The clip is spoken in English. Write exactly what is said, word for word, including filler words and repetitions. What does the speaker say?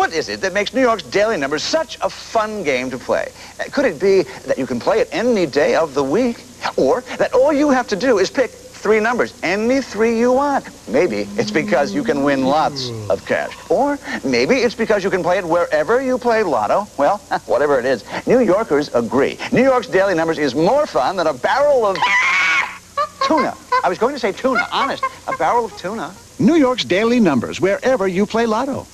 What is it that makes New York's Daily Numbers such a fun game to play? Could it be that you can play it any day of the week? Or that all you have to do is pick three numbers, any three you want? Maybe it's because you can win lots of cash. Or maybe it's because you can play it wherever you play lotto. Well, whatever it is, New Yorkers agree. New York's Daily Numbers is more fun than a barrel of tuna. I was going to say tuna, honest. A barrel of tuna. New York's Daily Numbers, wherever you play lotto.